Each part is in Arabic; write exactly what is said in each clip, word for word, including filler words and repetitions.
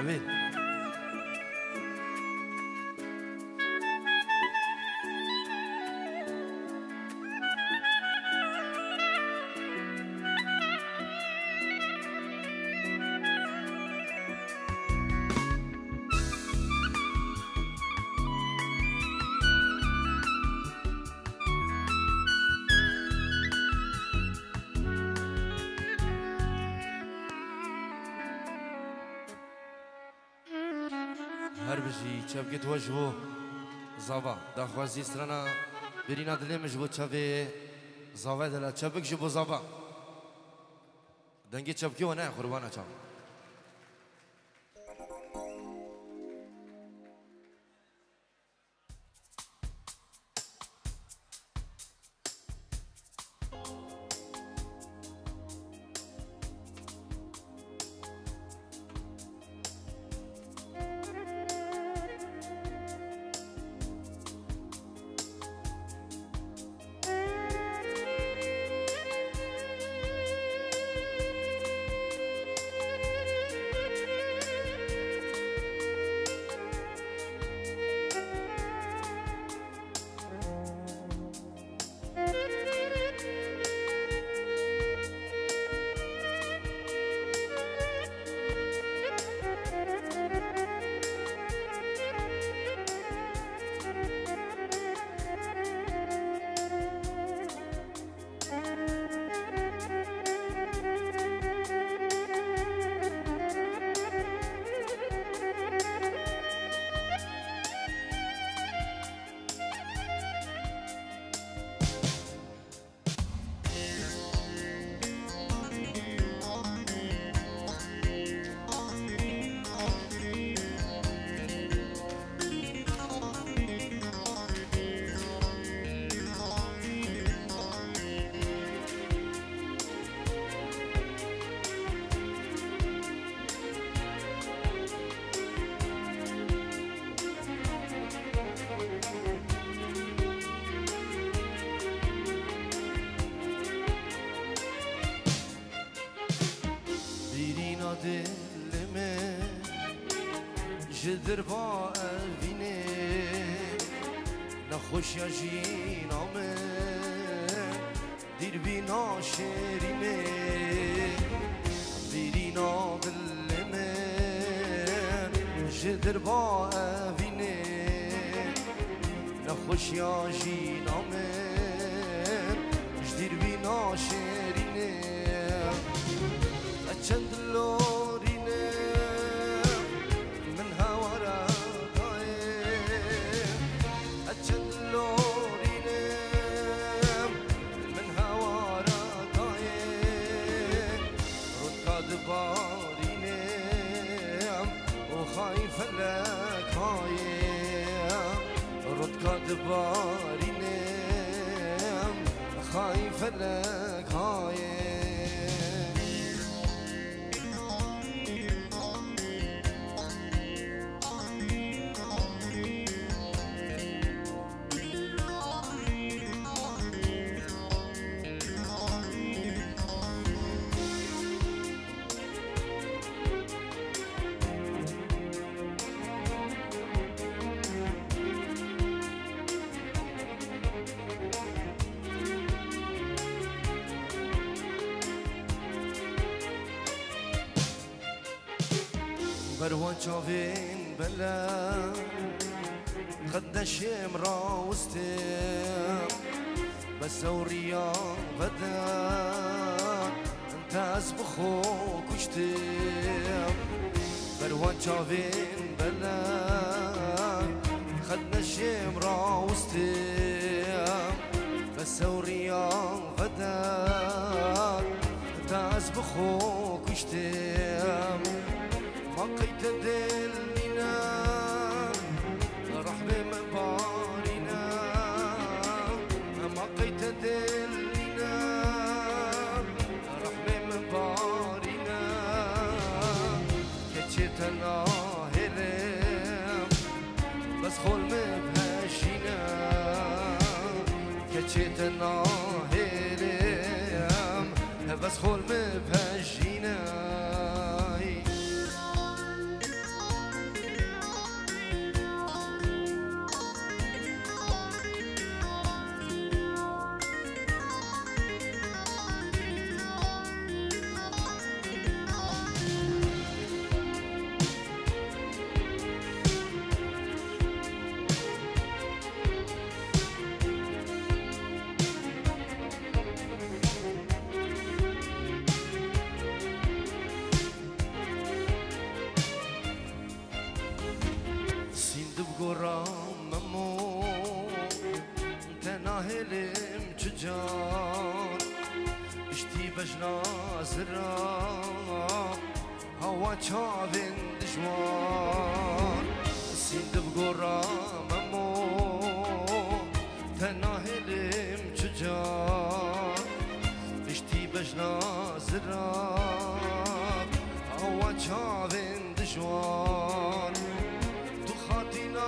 أمين. هربجي تشابكت وجهو زابا داخوازي سرانا برينا دلي مجبو تشابي زابا دلا تشابك جبو زابا دنجي تشابكي وانا خربانا تشاب در با الوینه نخوش یا جینامه دیر بینا شیرینه دیرینا دلمه جدر با الوینه نخوش یا جینامه جدیر بینا شیرینه اچند لوری دباري نام خايف لك هاي بروان شافين بلا قد نشم راوستي بس وريا بدا انت اسبخو كشتي بروان شافين بلا قد نشم راوستي بس وريا بدا انت اسبخو كشتي مقيت دلنا رحمة مبارنا مقيت دلنا رحمة مبارنا كتشتنا هرم بس خل مبهشنا كتشتنا هرم بس خل مبهشنا. گراممو تناهلم چجان اشتی بجنا زرام هوا چابین دشوار سیندب گراممو تناهلم چجان اشتی بجنا زرام هوا چابین دشوار تو خاطینا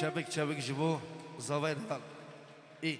شبك شبك جبو زوايد هال إيه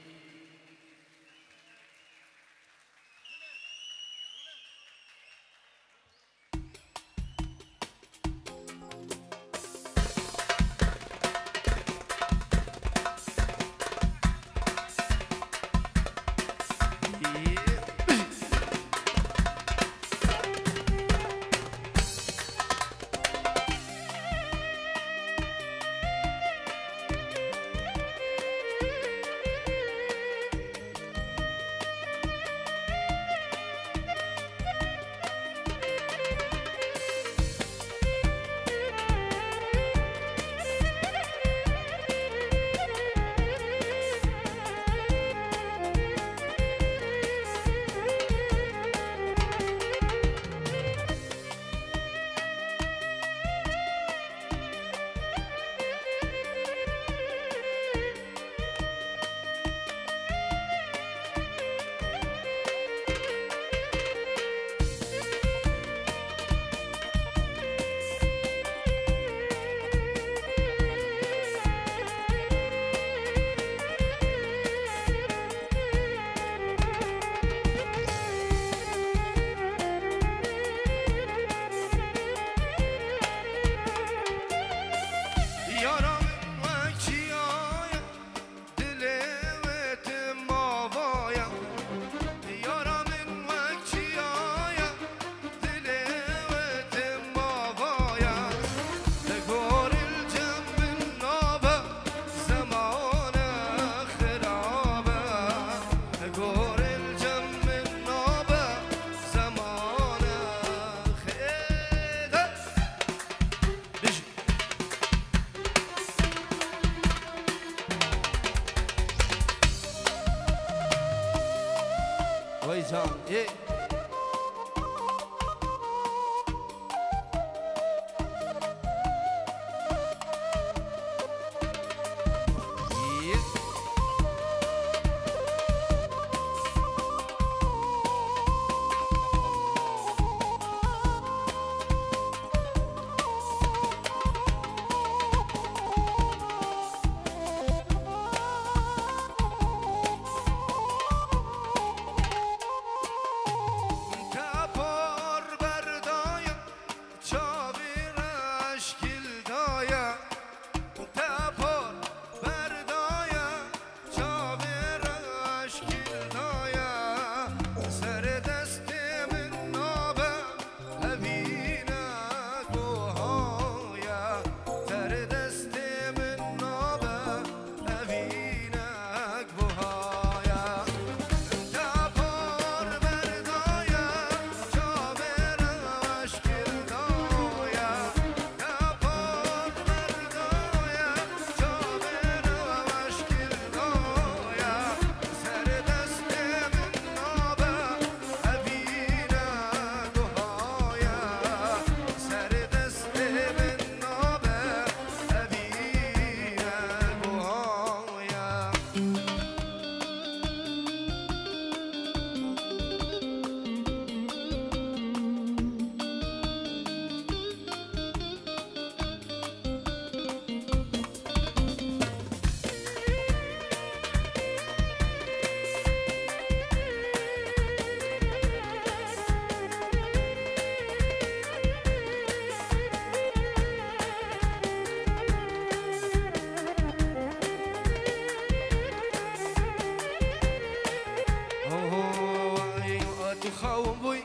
تو خاون بوي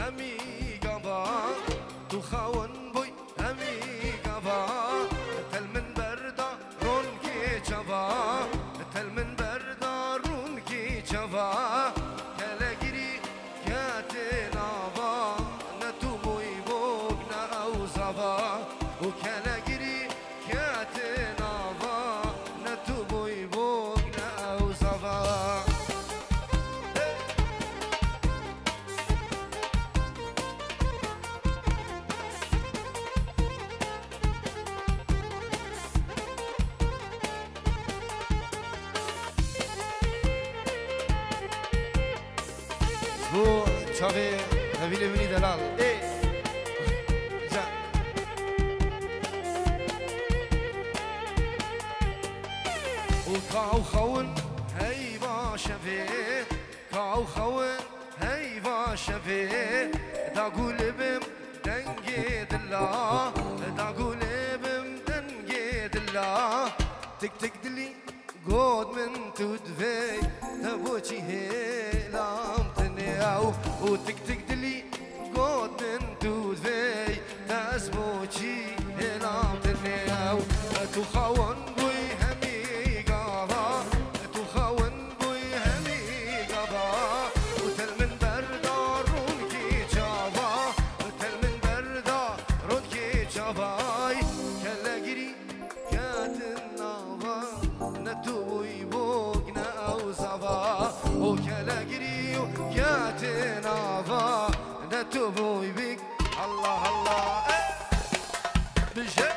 همي قبا تو خاون بوي همي قبا تل من بردا رونكي جبا تل من بردا رونكي جبا كلاجري كاتنابا نتو بوي بوكنا أو زبا وكلاجري كاتنابا نتو بوي بوكنا أو زبا شافي نبيل بني دلال إيه جا وكاو خون هاي باشافي كاو خون هاي باشافي دا قلبم دنجي دلا دا قلبم دنجي دلا تك تك دلي قود من تودفي تبوشي هلام وتك تك دلي قود من تودفي تاسبوشي هلام تنياو تو خاون بوي همي قابا تو خاون بوي همي قابا وتل من بردا رونكي جابا وتل من بردا رونكي جاباي كلاجري كاتنابا نتو بوي بوكنا أو زابا وكلاجري يا تنافا نتوبوي بك الله الله بجد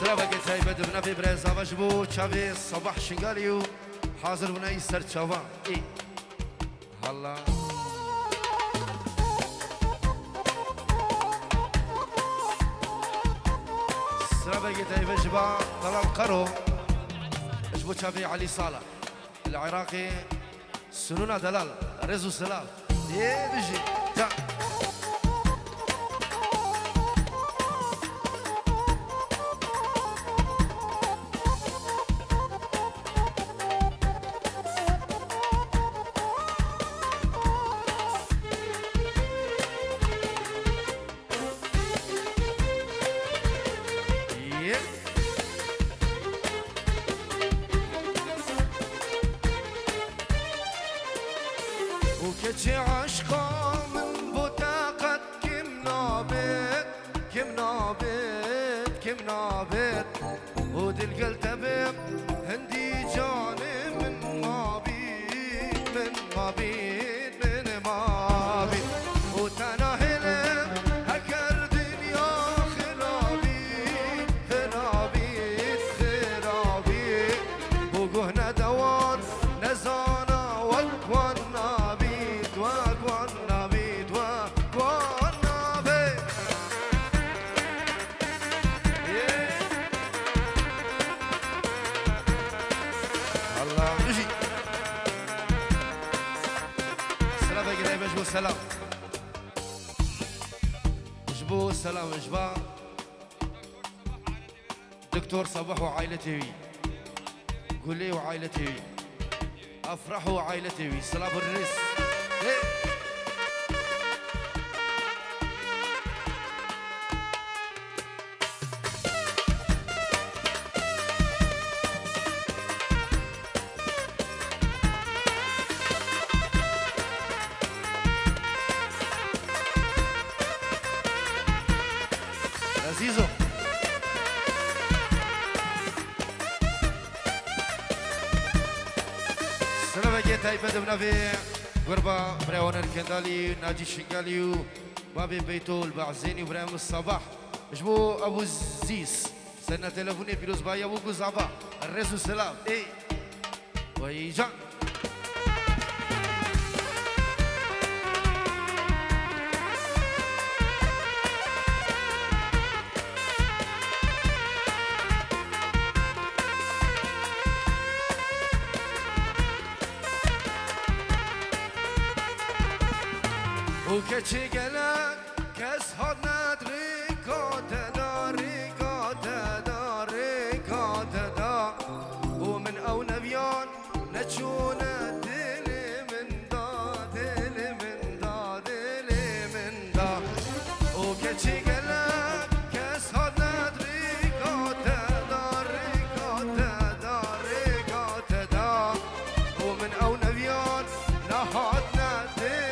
سلامك تاي بدر نبي بريزا مجبو تشافي صباح شنغاليو حاضر من اي سر تشافا اي الله بقيت بجبا طلب قرو اجبو شافي علي صالح العراقي سنونا دلال رزو سلام ايه بيجي تا وكتشي عشقا من بوتاقت كم نابت كم نابت كم نابت ودل قلتبب هندي جانب من مابيت من مابيت من مابيت وتناهلم هكر دنيا خرابيت خرابيت خرابيت وقهنا دوان نزانا والكوانا سلام جبو سلام جبا دكتور صباح وعائلته قولي وعائلته أفرح وعائلته سلام الرئيس عزيزو سلام جيت ايبد بنافي غربا براون الكندالي ناجي شنغاليو بابي بيتول بعزيني ابراهيم الصباح جبو ابو الزيس سنة تلفوني فيروز بايا وكو زعبا الرسو سلام اي ويجان وكشي قلق كسهر ندري كوتا داري كوتا داري كوتا دا ومن أو نبيان نشونا دلي من دا دلي من دا دلي من دا وكشي قلق كسهر ندري كوتا داري كوتا داري كوتا دا ومن أو نبيان نهاتنا دلي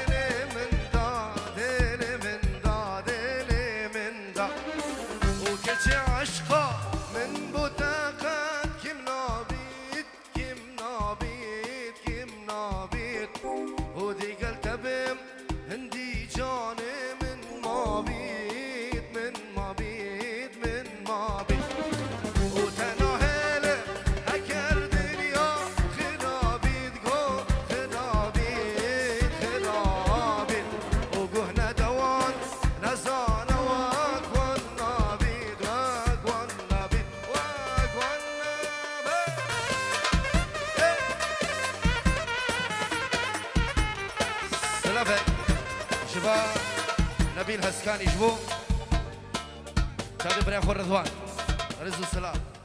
نبيل هسكاني جبو شادي بريخو رضوان رزو السلام.